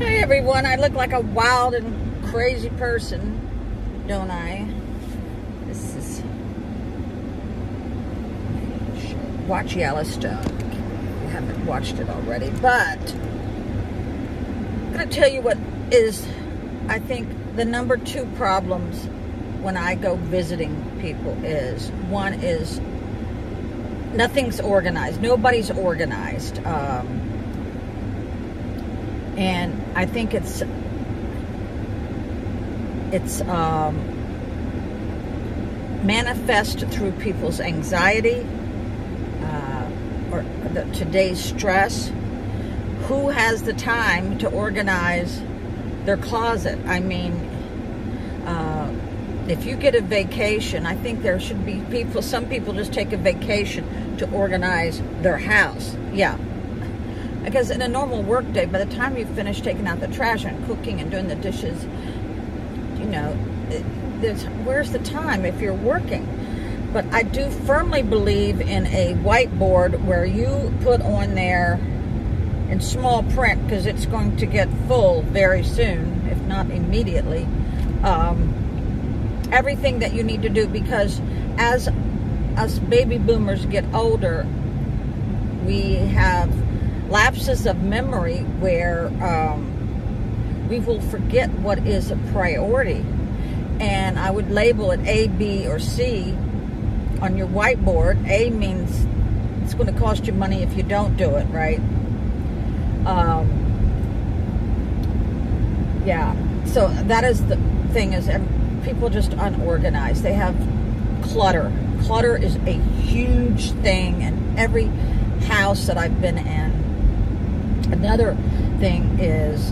Hi everyone, I look like a wild and crazy person, don't I? This is... Watch Yellowstone. You haven't watched it already, but... I'm going to tell you what is, I think, the #2 problems when I go visiting people is, one is nothing's organized. Nobody's organized. And I think it's manifest through people's anxiety or today's stress. Who has the time to organize their closet? I mean, if you get a vacation, I think there should be people, some people just take a vacation to organize their house. Yeah. Because in a normal work day, by the time you finish taking out the trash and cooking and doing the dishes, you know, where's the time if you're working? But I do firmly believe in a whiteboard where you put on there in small print, because it's going to get full very soon, if not immediately, everything that you need to do, because as us baby boomers get older, we have lapses of memory where we will forget what is a priority. And I would label it A, B, or C on your whiteboard. A means it's going to cost you money if you don't do it, right? Yeah, so that is the thing, is people just unorganized. They have clutter. Clutter is a huge thing in every house that I've been in. Another thing is,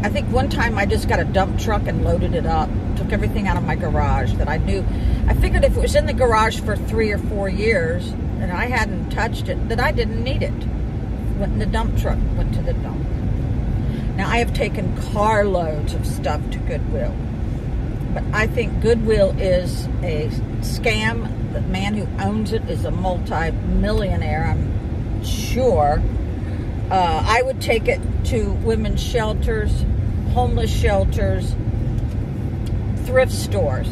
I think one time I just got a dump truck and loaded it up, took everything out of my garage that I knew. I figured if it was in the garage for 3 or 4 years and I hadn't touched it, that I didn't need it. Went in the dump truck, went to the dump. Now, I have taken carloads of stuff to Goodwill, but I think Goodwill is a scam. The man who owns it is a multi-millionaire, I'm sure. I would take it to women's shelters, homeless shelters, thrift stores.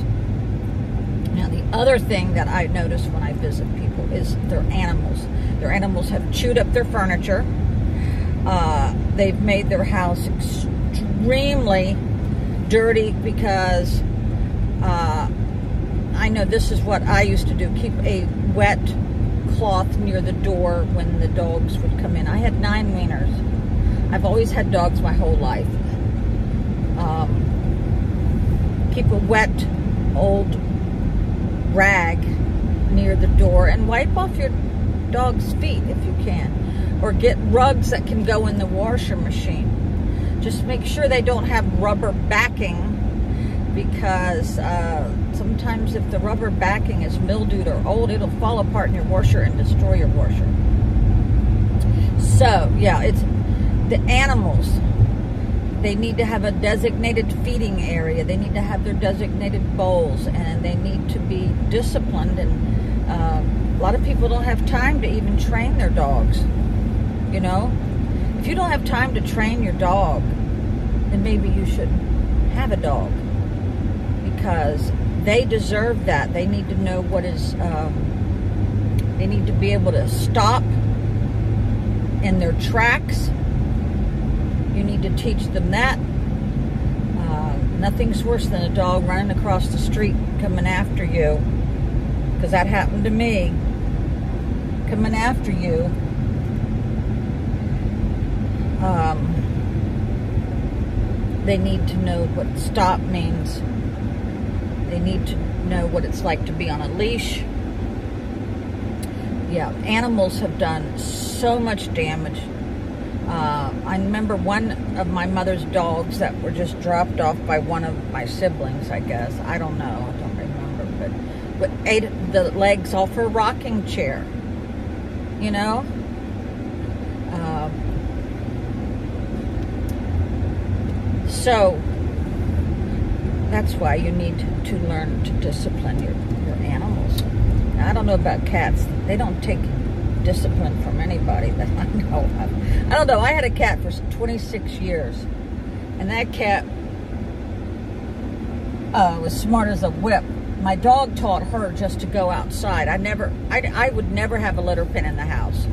Now, the other thing that I notice when I visit people is their animals. Their animals have chewed up their furniture. They've made their house extremely dirty because I know this is what I used to do, keep a wet cloth near the door when the dogs would come in. I had 9 wieners. I've always had dogs my whole life. Keep a wet old rag near the door and wipe off your dog's feet if you can, or get rugs that can go in the washer machine. Just make sure they don't have rubber backing, because sometimes if the rubber backing is mildewed or old, it'll fall apart in your washer and destroy your washer. So, yeah, it's the animals. They need to have a designated feeding area. They need to have their designated bowls, and they need to be disciplined. And a lot of people don't have time to even train their dogs, you know? If you don't have time to train your dog, then maybe you shouldn't have a dog, because they deserve that. They need to know what is, they need to be able to stop in their tracks. You need to teach them that. Nothing's worse than a dog running across the street coming after you, because that happened to me. Coming after you. They need to know what stop means. They need to know what it's like to be on a leash. Yeah, animals have done so much damage. I remember one of my mother's dogs that were just dropped off by one of my siblings, I guess. I don't know. I don't remember. But ate the legs off her rocking chair. You know? So... that's why you need to learn to discipline your animals. Now, I don't know about cats. They don't take discipline from anybody that I know of. I don't know. I had a cat for 26 years. And that cat was smart as a whip. My dog taught her just to go outside. I would never have a litter bin in the house.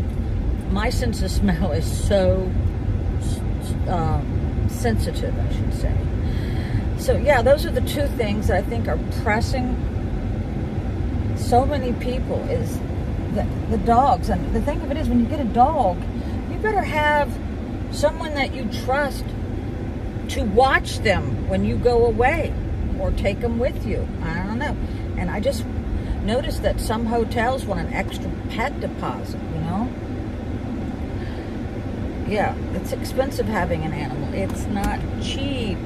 My sense of smell is so sensitive, I should say. So yeah, those are the two things that I think are pressing so many people, is the dogs. And the thing of it is, when you get a dog, you better have someone that you trust to watch them when you go away or take them with you. I don't know. And I just noticed that some hotels want an extra pet deposit, you know? Yeah, it's expensive having an animal. It's not cheap.